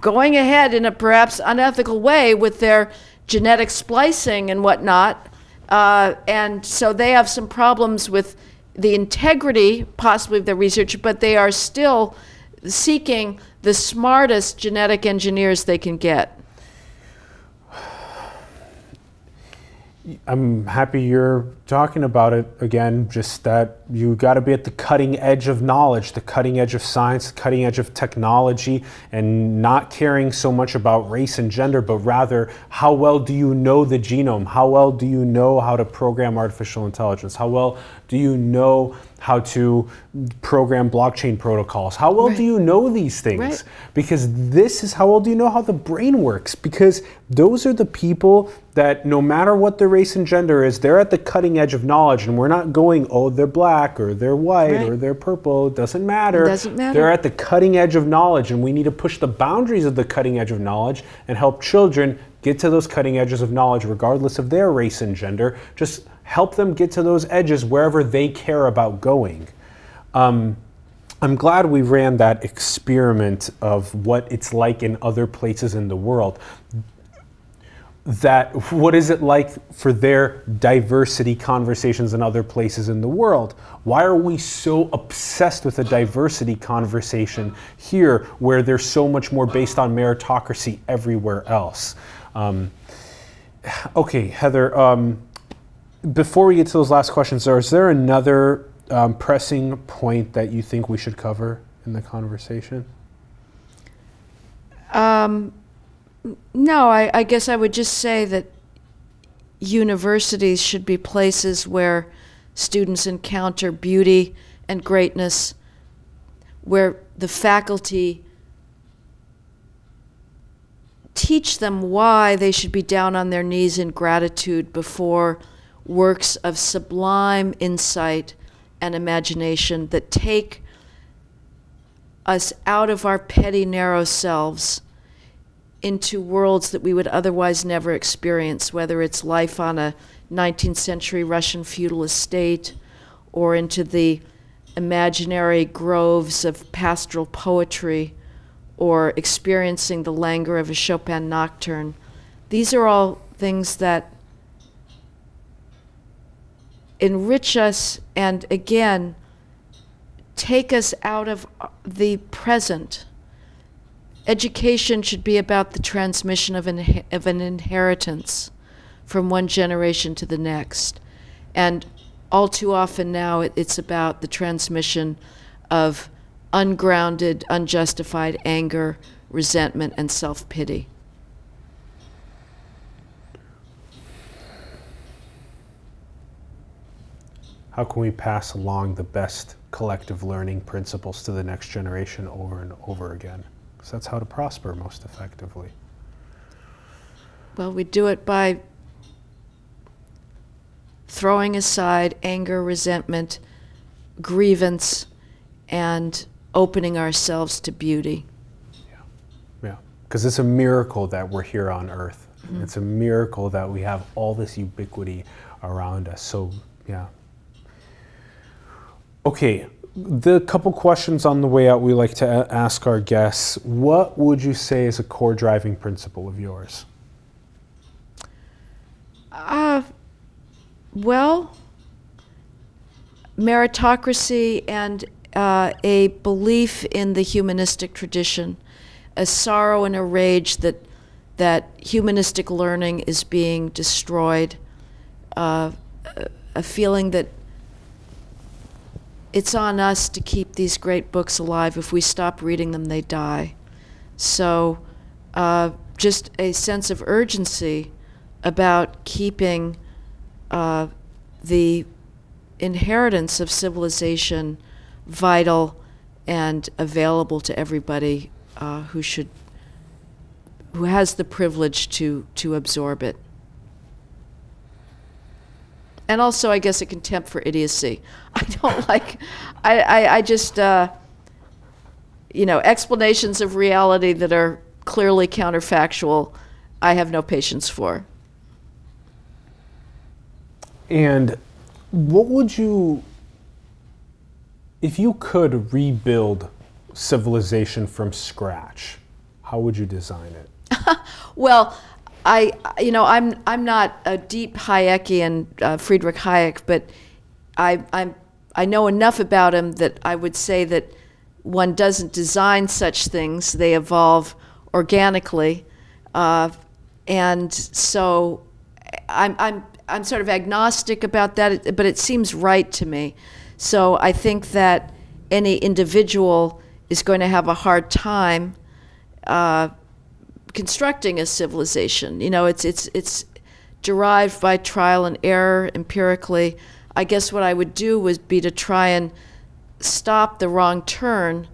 going ahead in a perhaps unethical way with their genetic splicing and whatnot, and so they have some problems with the integrity, possibly, of their research, but they are still seeking the smartest genetic engineers they can get. I'm happy you're talking about it again, just that you got to be at the cutting edge of knowledge, the cutting edge of science, the cutting edge of technology, and not caring so much about race and gender, but rather how well do you know the genome? How well do you know how to program artificial intelligence? How well do you know how to program blockchain protocols. How well do you know these things? Because this is how well do you know how the brain works? Because those are the people that no matter what their race and gender is, they're at the cutting edge of knowledge, and we're not going, oh, they're black or they're white or they're purple. It doesn't matter. It doesn't matter. They're at the cutting edge of knowledge, and we need to push the boundaries of the cutting edge of knowledge and help children get to those cutting edges of knowledge regardless of their race and gender. Just help them get to those edges wherever they care about going. I'm glad we ran that experiment of what it's like in other places in the world. What is it like for their diversity conversations in other places in the world? Why are we so obsessed with a diversity conversation here where there's so much more based on meritocracy everywhere else? Okay, Heather, before we get to those last questions, is there another pressing point that you think we should cover in the conversation? No, I guess I would just say that universities should be places where students encounter beauty and greatness, where the faculty teach them why they should be down on their knees in gratitude before works of sublime insight and imagination that take us out of our petty, narrow selves into worlds that we would otherwise never experience, whether it's life on a 19th century Russian feudal estate or into the imaginary groves of pastoral poetry or experiencing the languor of a Chopin nocturne. These are all things that enrich us and, again, take us out of the present. Education should be about the transmission of an inheritance from one generation to the next. And all too often now, it's about the transmission of ungrounded, unjustified anger, resentment, and self-pity. How can we pass along the best collective learning principles to the next generation over and over again? Because that's how to prosper most effectively. Well, we do it by throwing aside anger, resentment, grievance, and opening ourselves to beauty. Yeah, because it's a miracle that we're here on Earth. Mm-hmm. It's a miracle that we have all this ubiquity around us. So, yeah. Okay. The couple questions on the way out we like to ask our guests. What would you say is a core driving principle of yours? Well, meritocracy and a belief in the humanistic tradition, a sorrow and a rage that, humanistic learning is being destroyed, a feeling that it's on us to keep these great books alive. If we stop reading them, they die. So just a sense of urgency about keeping the inheritance of civilization vital and available to everybody who has the privilege to absorb it. And also, I guess, a contempt for idiocy. I don't like, I just, you know, explanations of reality that are clearly counterfactual, I have no patience for. And what would you, if you could rebuild civilization from scratch, how would you design it? Well, you know, I'm not a deep Hayekian Friedrich Hayek, but I know enough about him that I would say that one doesn't design such things; they evolve organically, and so I'm sort of agnostic about that, but it seems right to me. So I think that any individual is going to have a hard time constructing a civilization. You know, it's derived by trial and error empirically. I guess what I would do would be to try and stop the wrong turn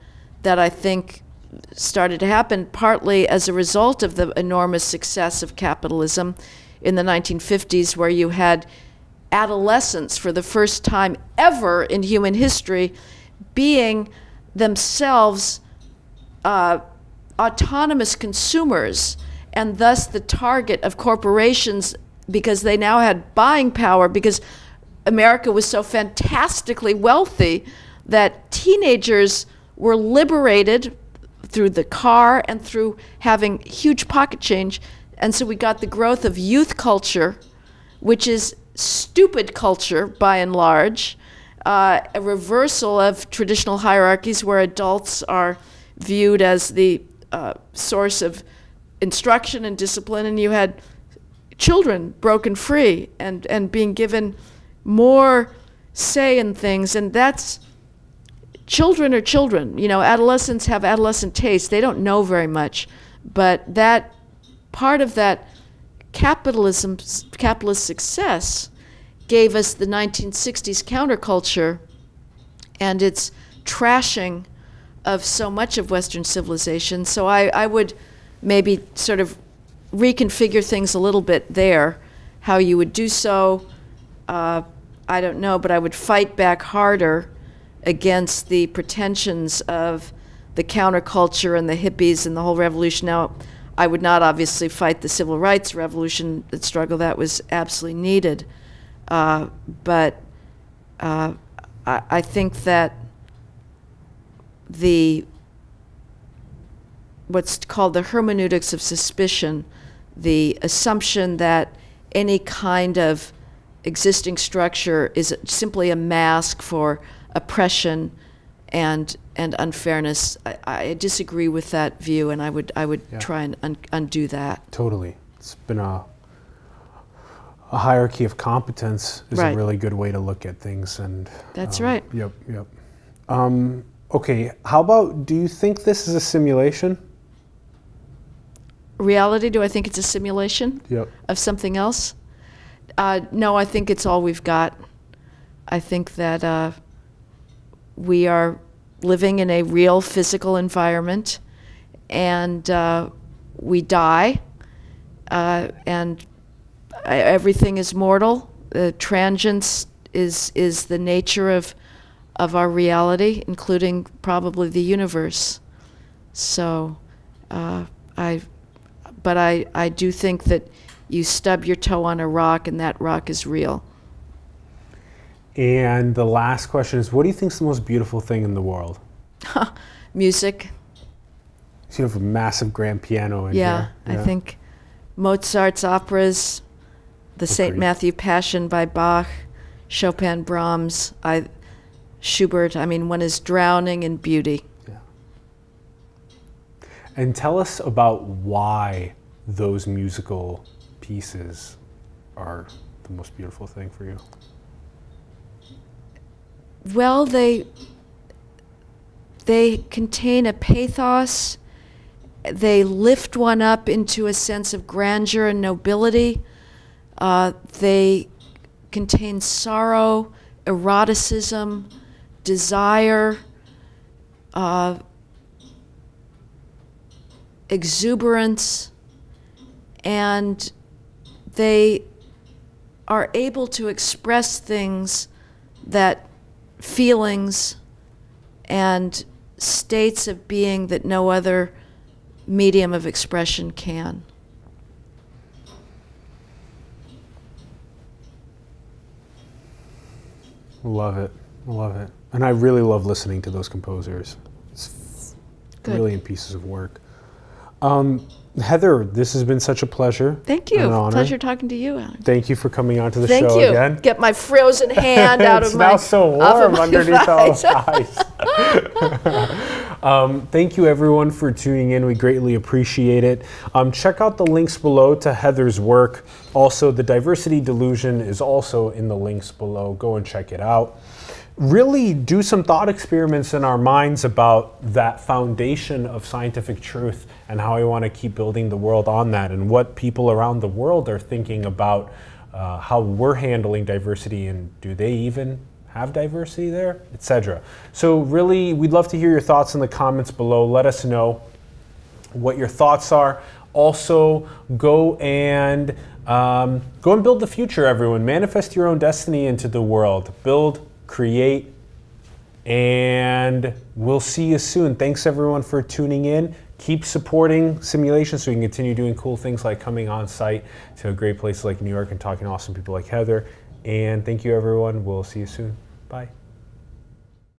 that I think started to happen, partly as a result of the enormous success of capitalism in the 1950s, where you had adolescents for the first time ever in human history being themselves autonomous consumers, and thus the target of corporations, because they now had buying power, because America was so fantastically wealthy that teenagers were liberated through the car and through having huge pocket change. And so we got the growth of youth culture, which is stupid culture by and large, a reversal of traditional hierarchies where adults are viewed as the source of instruction and discipline, and you had children broken free and being given more say in things. And that's, children are children. You know, adolescents have adolescent tastes. They don't know very much. But that part of that capitalist success gave us the 1960s counterculture and its trashing of so much of Western civilization. So I would maybe sort of reconfigure things a little bit there. How you would do so, I don't know, but I would fight back harder against the pretensions of the counterculture and the hippies and the whole revolution. Now, I would not obviously fight the civil rights revolution, the struggle that was absolutely needed. But I think that the what's called the hermeneutics of suspicion, the assumption that any kind of existing structure is simply a mask for oppression and unfairness. I disagree with that view, and I would yeah, try and undo that. Totally. It's been a hierarchy of competence is right, a really good way to look at things. And that's right. Yep, yep. Okay, how about, do you think this is a simulation? Reality, do I think it's a simulation, yep, of something else? No, I think it's all we've got. I think that we are living in a real physical environment, and we die, and everything is mortal. Transience is the nature of our reality, including probably the universe. So, but I do think that you stub your toe on a rock, and that rock is real. And the last question is, what do you think is the most beautiful thing in the world? Music. So you have a massive grand piano in here. Yeah, I think Mozart's operas, the St. Matthew Passion by Bach, Chopin, Brahms, Schubert. I mean, one is drowning in beauty. Yeah. And tell us about why those musical pieces are the most beautiful thing for you. Well, they contain a pathos. They lift one up into a sense of grandeur and nobility. They contain sorrow, eroticism, desire, exuberance, and they are able to express things that feelings and states of being that no other medium of expression can. Love it. Love it. And I really love listening to those composers. It's brilliant pieces of work. Heather, this has been such a pleasure. Thank you. Pleasure talking to you, Alan. Thank you for coming on to the show again. Thank you. Get my frozen hand out of my... It's now so warm underneath all the ice. Thank you, everyone, for tuning in. We greatly appreciate it. Check out the links below to Heather's work. Also, The Diversity Delusion is also in the links below. Go and check it out. Really do some thought experiments in our minds about that foundation of scientific truth and how we want to keep building the world on that, and what people around the world are thinking about how we're handling diversity, and do they even have diversity there, etc. So really, we'd love to hear your thoughts in the comments below. Let us know what your thoughts are. Also, go and build the future, everyone. Manifest your own destiny into the world. Build, create, and we'll see you soon. Thanks, everyone, for tuning in. Keep supporting Simulation so we can continue doing cool things like coming on site to great places like New York and talking to awesome people like Heather. And thank you, everyone. We'll see you soon. Bye.